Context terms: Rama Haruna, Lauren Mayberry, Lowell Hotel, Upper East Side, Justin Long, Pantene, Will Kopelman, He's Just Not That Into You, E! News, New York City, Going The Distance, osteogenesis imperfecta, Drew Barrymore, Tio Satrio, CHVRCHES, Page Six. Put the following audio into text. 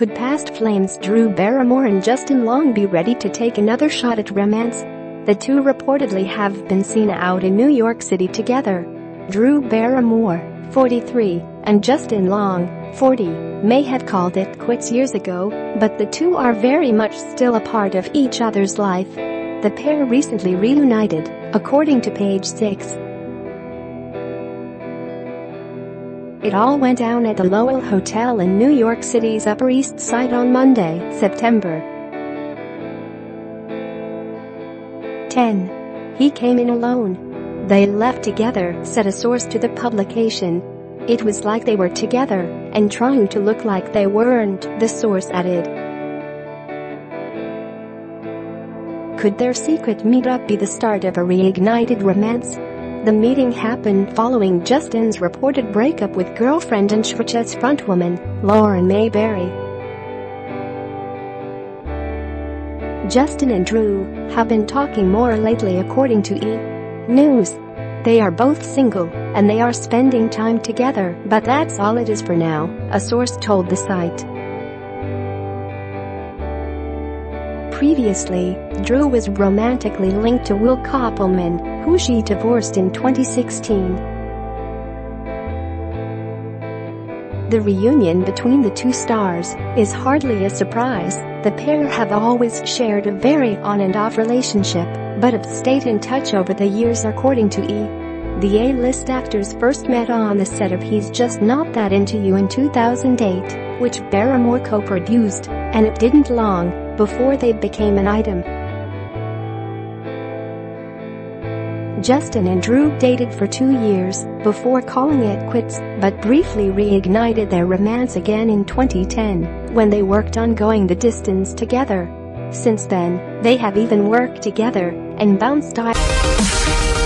Could past flames Drew Barrymore and Justin Long be ready to take another shot at romance? The two reportedly have been seen out in New York City together. Drew Barrymore, 43, and Justin Long, 40, may have called it quits years ago, but the two are very much still a part of each other's life. The pair recently reunited, according to Page Six. It all went down at the Lowell Hotel in New York City's Upper East Side on Monday, September 10. He came in alone. They left together, said a source to the publication. It was like they were together and trying to look like they weren't, the source added. Could their secret meetup be the start of a reignited romance? The meeting happened following Justin's reported breakup with girlfriend and CHVRCHES frontwoman, Lauren Mayberry. Justin and Drew have been talking more lately, according to E! News. They are both single, and they are spending time together, but that's all it is for now, a source told the site. Previously, Drew was romantically linked to Will Kopelman, who she divorced in 2016. The reunion between the two stars is hardly a surprise. The pair have always shared a very on-and-off relationship, but have stayed in touch over the years, according to E! The A-list actors first met on the set of He's Just Not That Into You in 2008, which Barrymore co-produced, and it didn't long before they became an item. Justin and Drew dated for 2 years before calling it quits, but briefly reignited their romance again in 2010 when they worked on Going The Distance together. Since then, they have even worked together and bounced ideas.